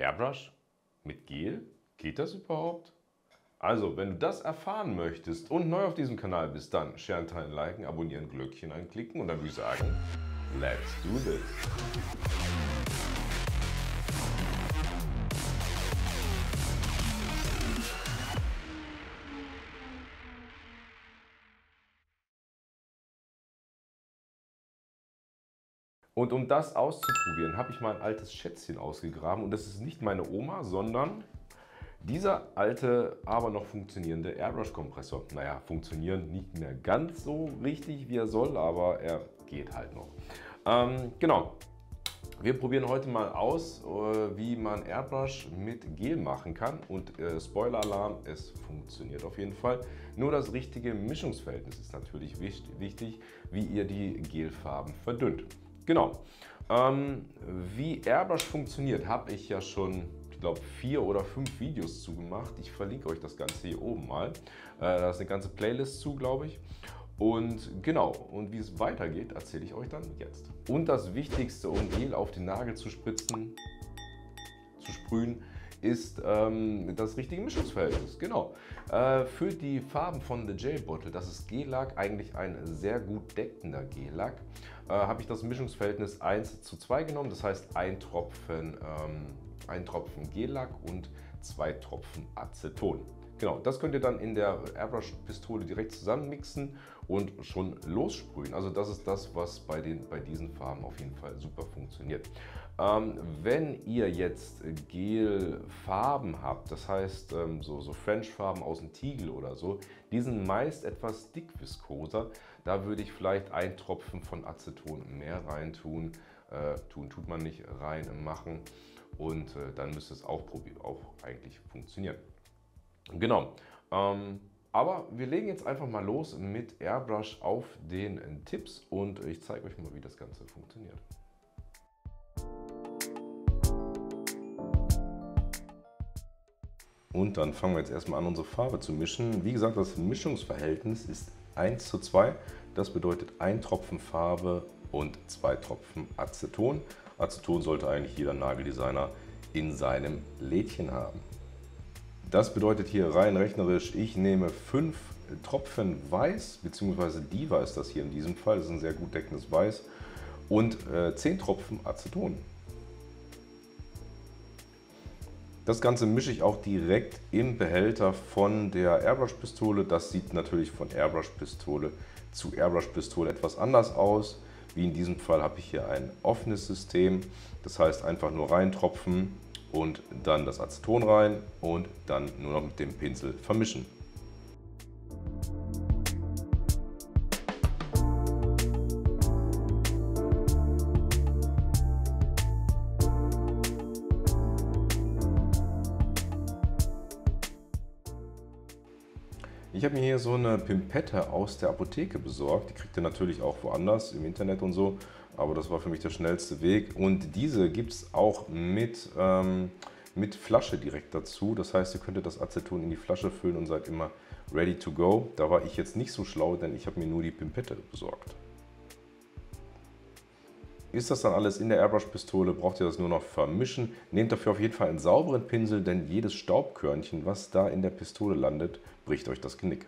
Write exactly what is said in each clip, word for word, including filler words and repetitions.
Airbrush mit Gel? Geht das überhaupt? Also, wenn du das erfahren möchtest und neu auf diesem Kanal bist, dann scheren, teilen, liken, abonnieren, Glöckchen anklicken und dann würde ich sagen, let's do this! Und um das auszuprobieren, habe ich mein altes Schätzchen ausgegraben und das ist nicht meine Oma, sondern dieser alte, aber noch funktionierende Airbrush-Kompressor. Naja, funktionieren nicht mehr ganz so richtig, wie er soll, aber er geht halt noch. Ähm, genau, wir probieren heute mal aus, äh, wie man Airbrush mit Gel machen kann. Und äh, Spoiler-Alarm, es funktioniert auf jeden Fall. Nur das richtige Mischungsverhältnis ist natürlich wichtig, wie ihr die Gelfarben verdünnt. Genau, ähm, wie Airbrush funktioniert, habe ich ja schon... ich glaube vier oder fünf Videos zugemacht. Ich verlinke euch das Ganze hier oben mal. Da ist eine ganze Playlist zu, glaube ich. Und genau, und wie es weitergeht, erzähle ich euch dann jetzt. Und das Wichtigste, um Gel auf den Nagel zu spritzen, zu sprühen, ist ähm, das richtige Mischungsverhältnis. Genau. Äh, für die Farben von The Gel Bottle, das ist Gellack, eigentlich ein sehr gut deckender Gellack, äh, habe ich das Mischungsverhältnis eins zu zwei genommen. Das heißt, ein Tropfen, ähm, ein Tropfen Gellack und zwei Tropfen Aceton. Genau, das könnt ihr dann in der Airbrush-Pistole direkt zusammenmixen und schon lossprühen. Also das ist das, was bei, den, bei diesen Farben auf jeden Fall super funktioniert. Ähm, wenn ihr jetzt Gelfarben habt, das heißt ähm, so, so French-Farben aus dem Tiegel oder so, die sind meist etwas dickviskoser. Da würde ich vielleicht einen Tropfen von Aceton mehr reintun. Äh, tun tut man nicht, reinmachen. Und äh, dann müsste es auch, auch eigentlich funktionieren. Genau, ähm, aber wir legen jetzt einfach mal los mit Airbrush auf den Tipps und ich zeige euch mal, wie das Ganze funktioniert. Und dann fangen wir jetzt erstmal an, unsere Farbe zu mischen. Wie gesagt, das Mischungsverhältnis ist eins zu zwei. Das bedeutet ein Tropfen Farbe und zwei Tropfen Aceton. Aceton sollte eigentlich jeder Nageldesigner in seinem Lädchen haben. Das bedeutet hier rein rechnerisch, ich nehme fünf Tropfen Weiß, beziehungsweise Diva ist das hier in diesem Fall, das ist ein sehr gut deckendes Weiß, und äh, zehn Tropfen Aceton. Das Ganze mische ich auch direkt im Behälter von der Airbrush-Pistole. Das sieht natürlich von Airbrush-Pistole zu Airbrush-Pistole etwas anders aus. Wie in diesem Fall habe ich hier ein offenes System, das heißt einfach nur reintropfen und dann das Aceton rein und dann nur noch mit dem Pinsel vermischen. Ich habe mir hier so eine Pimpette aus der Apotheke besorgt, die kriegt ihr natürlich auch woanders im Internet und so. Aber das war für mich der schnellste Weg und diese gibt es auch mit, ähm, mit Flasche direkt dazu. Das heißt, ihr könntet das Aceton in die Flasche füllen und seid immer ready to go. Da war ich jetzt nicht so schlau, denn ich habe mir nur die Pimpette besorgt. Ist das dann alles in der Airbrush-Pistole, braucht ihr das nur noch vermischen. Nehmt dafür auf jeden Fall einen sauberen Pinsel, denn jedes Staubkörnchen, was da in der Pistole landet, bricht euch das Genick.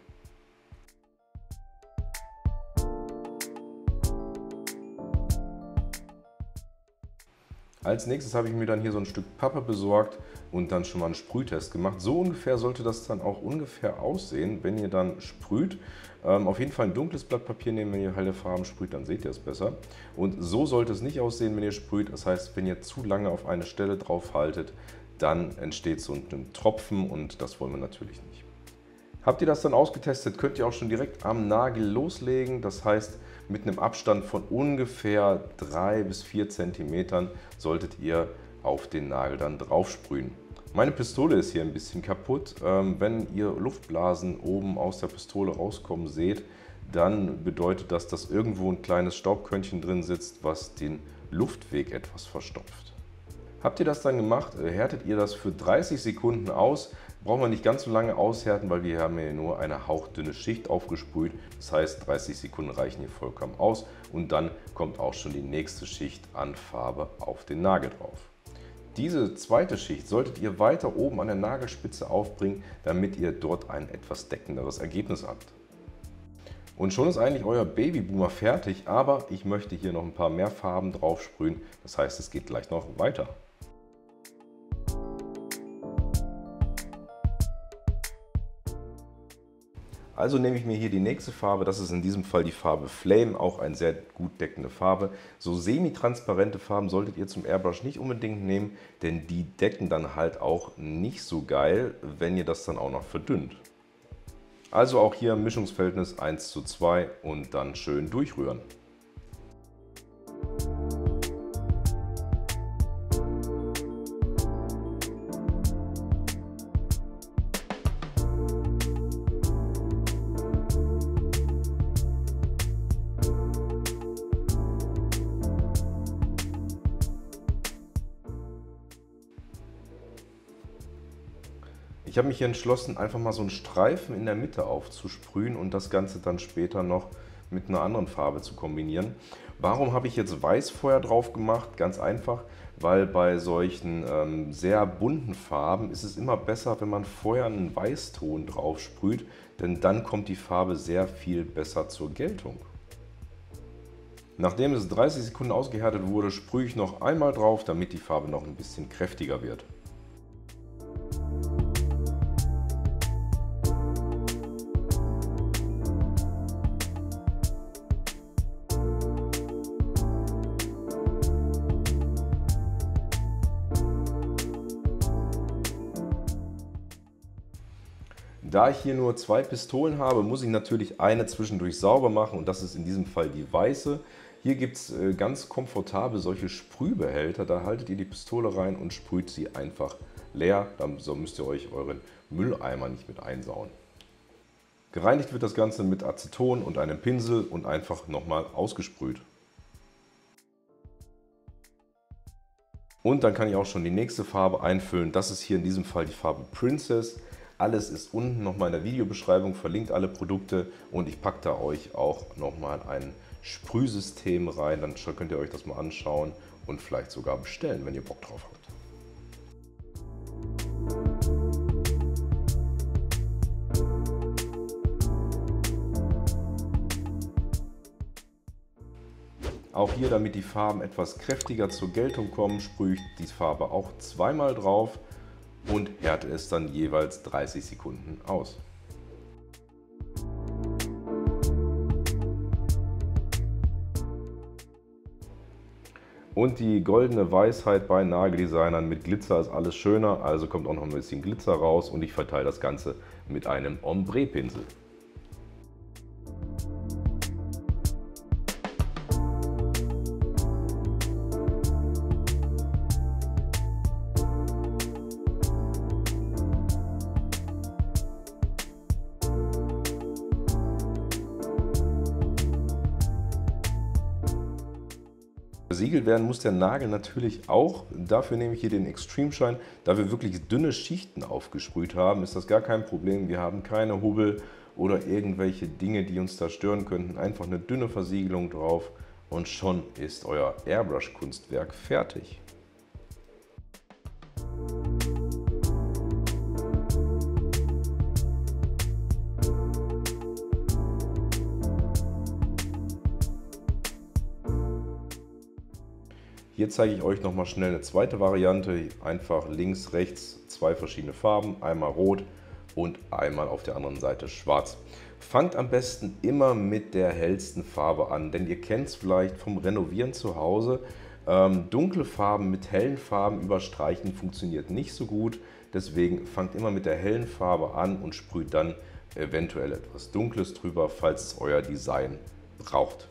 Als nächstes habe ich mir dann hier so ein Stück Pappe besorgt und dann schon mal einen Sprühtest gemacht. So ungefähr sollte das dann auch ungefähr aussehen, wenn ihr dann sprüht. Ähm, auf jeden Fall ein dunkles Blatt Papier nehmen, wenn ihr helle Farben sprüht, dann seht ihr es besser. Und so sollte es nicht aussehen, wenn ihr sprüht. Das heißt, wenn ihr zu lange auf eine Stelle drauf haltet, dann entsteht so ein Tropfen und das wollen wir natürlich nicht. Habt ihr das dann ausgetestet, könnt ihr auch schon direkt am Nagel loslegen. Das heißt, mit einem Abstand von ungefähr drei bis vier Zentimetern solltet ihr auf den Nagel dann drauf sprühen. Meine Pistole ist hier ein bisschen kaputt. Wenn ihr Luftblasen oben aus der Pistole rauskommen seht, dann bedeutet das, dass irgendwo ein kleines Staubkörnchen drin sitzt, was den Luftweg etwas verstopft. Habt ihr das dann gemacht, härtet ihr das für dreißig Sekunden aus. Brauchen wir nicht ganz so lange aushärten, weil wir haben hier nur eine hauchdünne Schicht aufgesprüht. Das heißt, dreißig Sekunden reichen hier vollkommen aus und dann kommt auch schon die nächste Schicht an Farbe auf den Nagel drauf. Diese zweite Schicht solltet ihr weiter oben an der Nagelspitze aufbringen, damit ihr dort ein etwas deckenderes Ergebnis habt. Und schon ist eigentlich euer Babyboomer fertig, aber ich möchte hier noch ein paar mehr Farben drauf sprühen, das heißt, es geht gleich noch weiter. Also nehme ich mir hier die nächste Farbe, das ist in diesem Fall die Farbe Flame, auch eine sehr gut deckende Farbe. So semi-transparente Farben solltet ihr zum Airbrush nicht unbedingt nehmen, denn die decken dann halt auch nicht so geil, wenn ihr das dann auch noch verdünnt. Also auch hier Mischungsverhältnis eins zu zwei und dann schön durchrühren. Ich habe mich hier entschlossen, einfach mal so einen Streifen in der Mitte aufzusprühen und das Ganze dann später noch mit einer anderen Farbe zu kombinieren. Warum habe ich jetzt Weiß vorher drauf gemacht? Ganz einfach, weil bei solchen ähm, sehr bunten Farben ist es immer besser, wenn man vorher einen Weißton drauf sprüht, denn dann kommt die Farbe sehr viel besser zur Geltung. Nachdem es dreißig Sekunden ausgehärtet wurde, sprühe ich noch einmal drauf, damit die Farbe noch ein bisschen kräftiger wird. Da ich hier nur zwei Pistolen habe, muss ich natürlich eine zwischendurch sauber machen und das ist in diesem Fall die weiße. Hier gibt es ganz komfortabel solche Sprühbehälter, da haltet ihr die Pistole rein und sprüht sie einfach leer, dann müsst ihr euch euren Mülleimer nicht mit einsauen. Gereinigt wird das Ganze mit Aceton und einem Pinsel und einfach nochmal ausgesprüht. Und dann kann ich auch schon die nächste Farbe einfüllen, das ist hier in diesem Fall die Farbe Princess. Alles ist unten nochmal in der Videobeschreibung, verlinkt alle Produkte und ich packe da euch auch nochmal ein Sprühsystem rein, dann könnt ihr euch das mal anschauen und vielleicht sogar bestellen, wenn ihr Bock drauf habt. Auch hier, damit die Farben etwas kräftiger zur Geltung kommen, sprühe ich die Farbe auch zweimal drauf und härte es dann jeweils dreißig Sekunden aus. Und die goldene Weisheit bei Nageldesignern: mit Glitzer ist alles schöner, also kommt auch noch ein bisschen Glitzer raus und ich verteile das Ganze mit einem Ombre-Pinsel. Versiegelt werden muss der Nagel natürlich auch, dafür nehme ich hier den Extreme Shine. Da wir wirklich dünne Schichten aufgesprüht haben, ist das gar kein Problem. Wir haben keine Hubbel oder irgendwelche Dinge, die uns da stören könnten. Einfach eine dünne Versiegelung drauf und schon ist euer Airbrush-Kunstwerk fertig. Hier zeige ich euch nochmal schnell eine zweite Variante, einfach links, rechts zwei verschiedene Farben, einmal rot und einmal auf der anderen Seite schwarz. Fangt am besten immer mit der hellsten Farbe an, denn ihr kennt es vielleicht vom Renovieren zu Hause. Ähm, dunkle Farben mit hellen Farben überstreichen funktioniert nicht so gut, deswegen fangt immer mit der hellen Farbe an und sprüht dann eventuell etwas Dunkles drüber, falls es euer Design braucht.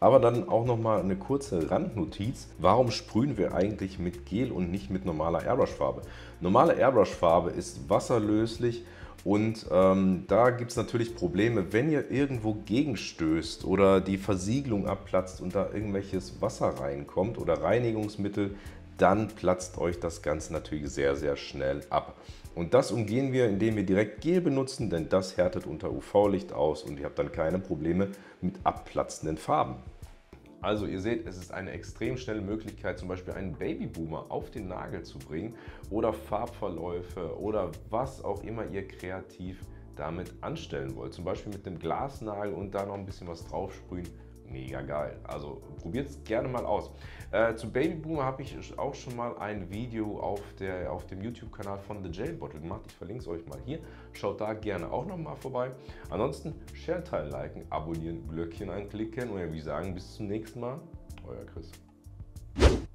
Aber dann auch nochmal eine kurze Randnotiz, warum sprühen wir eigentlich mit Gel und nicht mit normaler Airbrush-Farbe? Normale Airbrush-Farbe ist wasserlöslich und ähm, da gibt es natürlich Probleme, wenn ihr irgendwo gegenstößt oder die Versiegelung abplatzt und da irgendwelches Wasser reinkommt oder Reinigungsmittel, dann platzt euch das Ganze natürlich sehr, sehr schnell ab. Und das umgehen wir, indem wir direkt Gel benutzen, denn das härtet unter U V-Licht aus und ihr habt dann keine Probleme mit abplatzenden Farben. Also ihr seht, es ist eine extrem schnelle Möglichkeit, zum Beispiel einen Babyboomer auf den Nagel zu bringen oder Farbverläufe oder was auch immer ihr kreativ damit anstellen wollt. Zum Beispiel mit einem Glasnagel und da noch ein bisschen was drauf sprühen. Mega geil. Also probiert es gerne mal aus. Äh, zu Babyboomer habe ich auch schon mal ein Video auf, der, auf dem YouTube-Kanal von The Gel Bottle gemacht. Ich verlinke es euch mal hier. Schaut da gerne auch nochmal vorbei. Ansonsten share, teilen, liken, abonnieren, Glöckchen anklicken und ja, wie sagen, bis zum nächsten Mal. Euer Chris.